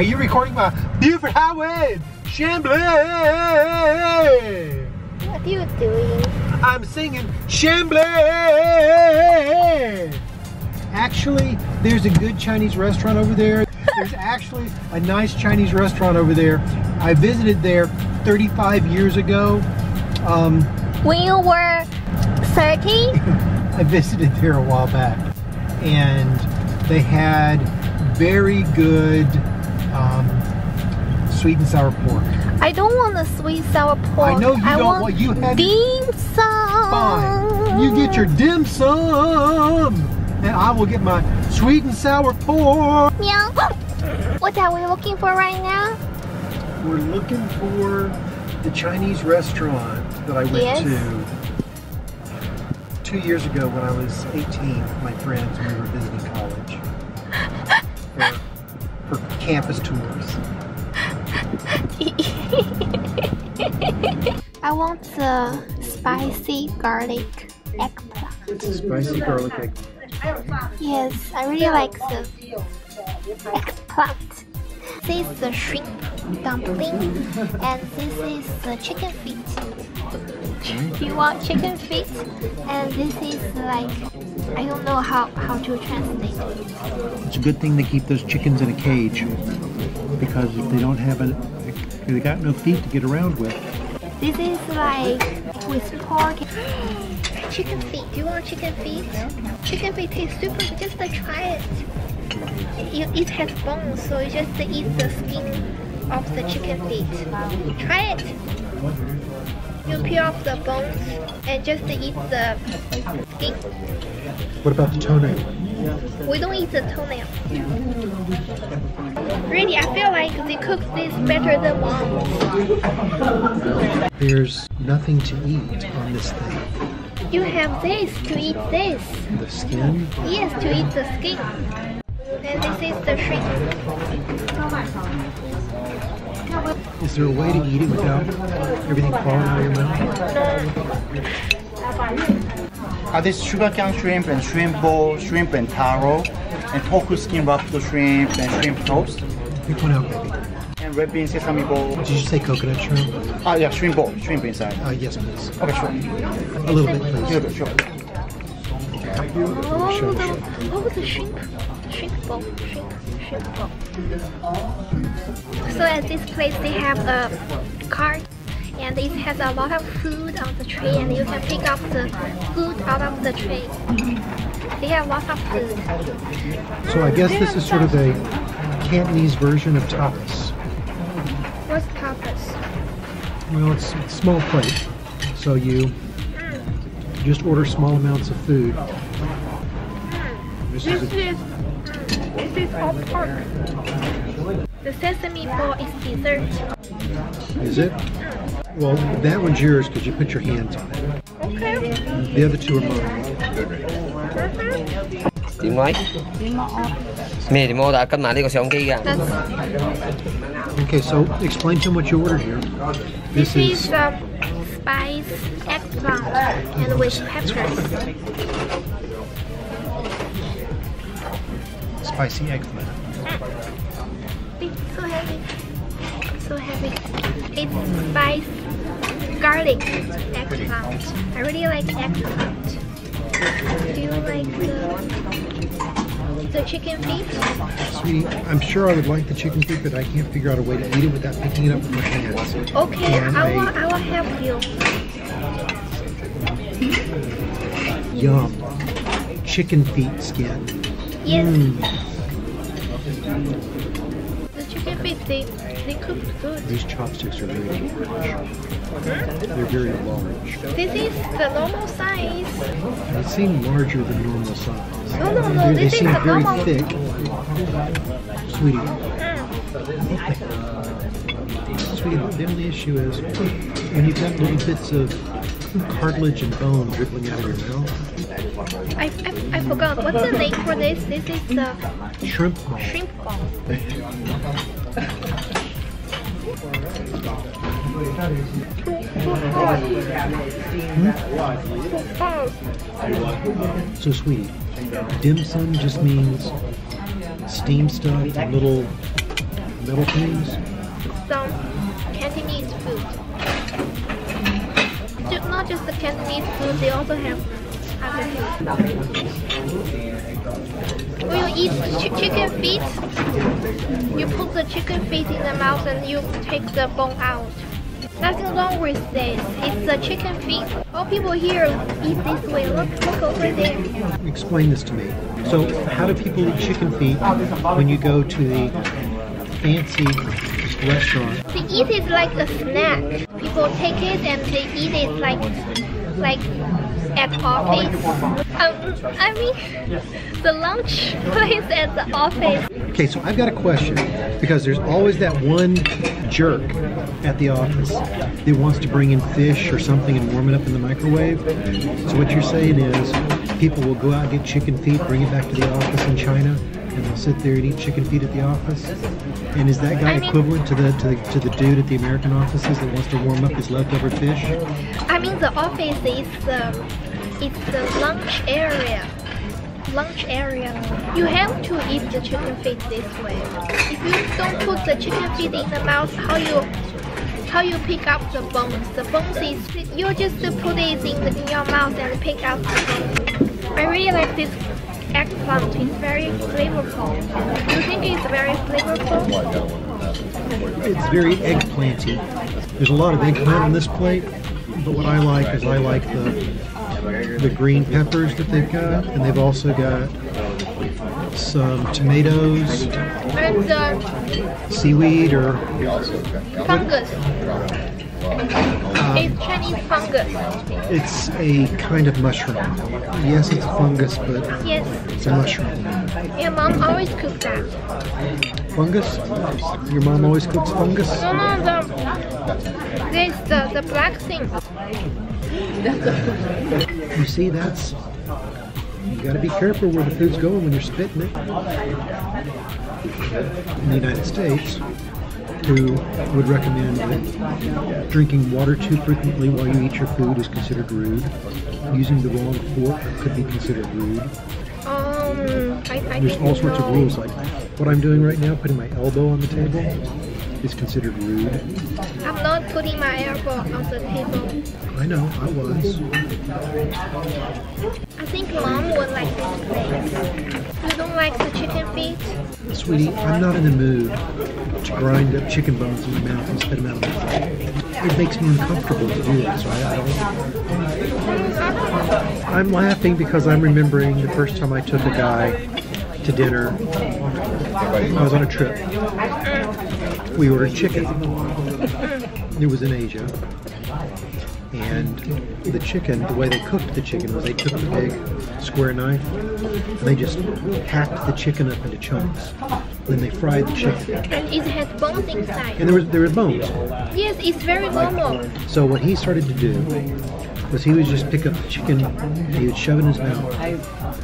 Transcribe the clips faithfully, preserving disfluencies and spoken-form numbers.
Are you recording my Buford Highway, Chamblee? What are you doing? I'm singing Chamblee. Actually, there's a good Chinese restaurant over there. There's actually a nice Chinese restaurant over there. I visited there thirty-five years ago. Um, when you were thirty? I visited there a while back, and they had very good um, sweet and sour pork. I don't want the sweet sour pork. I know you I don't want, want you have dim sum. Fine. You get your dim sum, and I will get my sweet and sour pork. Meow. What are we looking for right now? We're looking for the Chinese restaurant that I went yes. to two years ago when I was eighteen with my friends when we were visiting college for, for campus tours. I want the spicy garlic eggplant. Spicy garlic eggplant. Yes, I really like the eggplant. This is the shrimp dumpling, and this is the chicken feet. You want chicken feet, and this is like, I don't know how, how to translate it. It's a good thing they keep those chickens in a cage, because if they don't have a, they got no feet to get around with. This is like with pork. Chicken feet, do you want chicken feet? Chicken feet tastes super, just like, try it. It, it has bones, so you just eat the skin of the chicken feet. Try it! You peel off the bones and just eat the skin. What about the toenail? We don't eat the toenail. Really, I feel like they cook this better than mom. There's nothing to eat on this thing. You have this to eat this. The skin? Yes, to eat the skin. And this is the shrimp. Is there a way to eat it without everything falling out of your mouth? Are this sugarcane shrimp and shrimp bowl, shrimp and taro, and tofu skin wrapped to shrimp and shrimp toast? Pick one out, baby. And red bean sesame bowl. Did you say coconut shrimp? Ah, uh, yeah, shrimp bowl, shrimp inside. Ah, uh, yes, please. Okay, sure. A little bit, please. A little bit, sure. Oh, sure, the, sure. Oh, the shrimp, shrimp bowl, shrimp, shrimp bowl. So at this place, they have a cart, and it has a lot of food on the tray, and you can pick up the food out of the tray. They have lots of food. So I guess this is sort of a Cantonese version of tapas. What's tapas? Well, it's a small plate, so you mm. just order small amounts of food. Mm. This, this is, is mm, this is all pork. The sesame ball is dessert. Is it? Mm. Well, that one's yours because you put your hands on it. Okay. The other two are mine. Mm-hmm. That's okay, so explain to them what you ordered here. This, this is, is um, spice eggplant and with peppers. Spicy eggplant. Mm. It's so heavy. It's so heavy. It's spice garlic eggplant. I really like eggplant. Do you like the, the chicken feet? Sweetie, I'm sure I would like the chicken feet, but I can't figure out a way to eat it without picking it up with my hands. Okay, and I will, I will help you. Mm-hmm. Yum. Chicken feet skin. Yes. Mm. The chicken feet, they, they cook good. These chopsticks are very good. They're very large. This is the normal size. They seem larger than normal size. No, no, no. They, this they seem is very normal. Thick. Sweetie. Mm. Sweetie, the only issue is when you've got little bits of cartilage and bone dribbling out of your mouth. I, I, I forgot. What's the name for this? This is the shrimp ball. Shrimp ball. Hmm? So sweet. Dim sum just means steam stuff, little little things. Some Cantonese food. Not just the Cantonese food, they also have other food. When you eat ch chicken feet, you put the chicken feet in the mouth and you take the bone out. Nothing wrong with this. It's the chicken feet. All people here eat this way. Look, look over there. Explain this to me. So, how do people eat chicken feet when you go to the fancy restaurant? They eat it like a snack. People take it and they eat it like, like at office. Um, I mean, the lunch place at the office. Okay, so I've got a question, because there's always that one jerk at the office that wants to bring in fish or something and warm it up in the microwave. So what you're saying is people will go out and get chicken feet, bring it back to the office in China, and they'll sit there and eat chicken feet at the office. And is that guy I mean, equivalent to the, to the to the dude at the American offices that wants to warm up his leftover fish? I mean, the office is the it's the lunch area. Lunch area. You have to eat the chicken feet this way. If you don't put the chicken feet in the mouth, how you how you pick up the bones? The bones is you just put it in, the, in your mouth and pick out the bones. I really like this eggplant. It's very flavorful. You think it's very flavorful? It's very eggplanty. There's a lot of eggplant on this plate, but what I like is I like the the green peppers that they've got, and they've also got some tomatoes and uh, seaweed or fungus. Um, it's Chinese fungus. It's a kind of mushroom. Yes, it's a fungus, but yes, it's a mushroom. Your mom always cooks that. Fungus? Your mom always cooks fungus? No, no, the, there's the, the black thing. You see, that's... You gotta be careful where the food's going when you're spitting it. In the United States, who would recommend that drinking water too frequently while you eat your food is considered rude. Using the wrong fork could be considered rude. Um, I, I There's all sorts know. of rules, like what I'm doing right now, putting my elbow on the table, is considered rude. I'm not putting my elbow on the table. I know, I was. I think Mom would like this place. You don't like the chicken feet? Sweetie, I'm not in the mood to grind up chicken bones in my mouth and spit them out of my mouth. It makes me uncomfortable to do this, right? I don't... I'm laughing because I'm remembering the first time I took a guy to dinner. I was on a trip. We ordered chicken. It was in Asia. And the chicken, the way they cooked the chicken was they took the big square knife and they just hacked the chicken up into chunks. Then they fried the chicken. And it had bones inside. And there was there were bones. Yes, it's very normal. So what he started to do was he would just pick up the chicken and he would shove it in his mouth.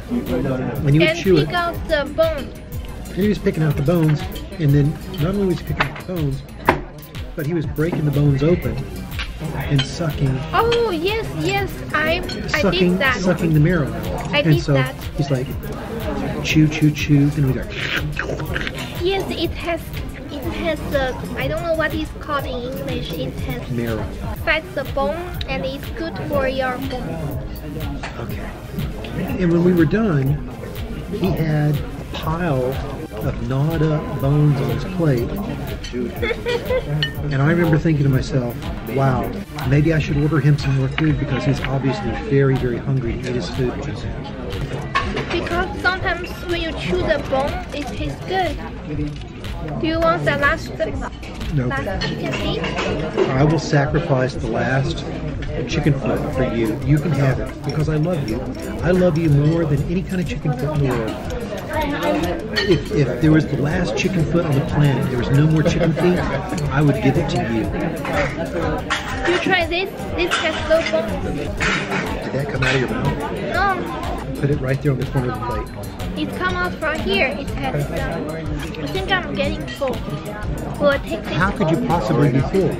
And he would and chew it. And pick out the bone. And he was picking out the bones, and then not only was he picking out the bones, but he was breaking the bones open and sucking. Oh yes, yes, I, I did that. Sucking the marrow. I did so that. He's like, chew, chew, chew, and we go. Yes, it has, it has the, I don't know what it's called in English. It has marrow. Fights the bone, and it's good for your bone. Okay. And when we were done, he had a pile of gnawed up bones on his plate. And I remember thinking to myself, wow, maybe I should order him some more food because he's obviously very, very hungry to eat his food. Because sometimes when you chew the bone, it tastes good. Do you want the last no. last chicken feet? I will sacrifice the last chicken foot for you. You can have it because I love you. I love you more than any kind of chicken foot in the world. If, if there was the last chicken foot on the planet, there was no more chicken feet, I would give it to you. You try this. This has no bones. Did that come out of your mouth? No. Put it right there on the corner of the plate. It's come out from here. It has. Um, I think I'm getting full. Will it take this How could you possibly be full?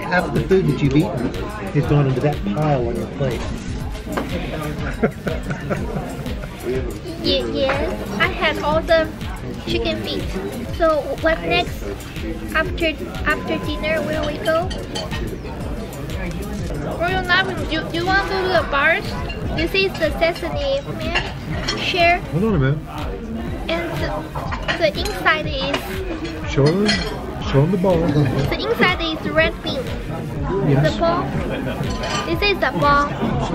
Half the food that you've eaten has gone into that pile on your plate. Yeah, yes, I had all the chicken feet. So what next? After after dinner, where we go? Or you not? Do you want to go to the bars? This is the sesame man. Share. Hold on a minute. And the, the inside is. Show them. Show them the ball. The inside is red bean. Yes. The ball. This is the ball.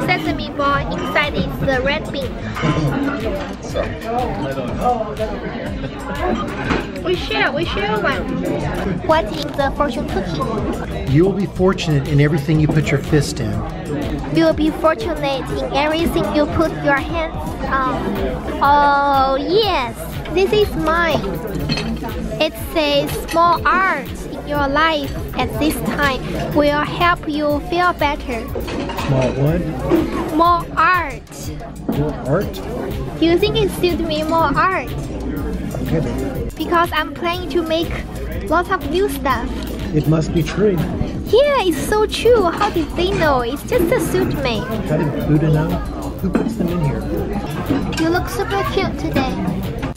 Sesame ball. Inside is the red bean. We share. We share one. What is the fortune cookie? You will be fortunate in everything you put your fist in. You will be fortunate in everything you put your hands on. Oh yes, this is mine. It says small art in your life at this time will help you feel better. Small what? More art. More art? Do you think it suits me more art? Okay. Because I'm planning to make lots of new stuff. It must be true. Yeah, it's so true. How did they know? It's just a suit made. How did Buddha know? Who puts them in here? You look super cute today.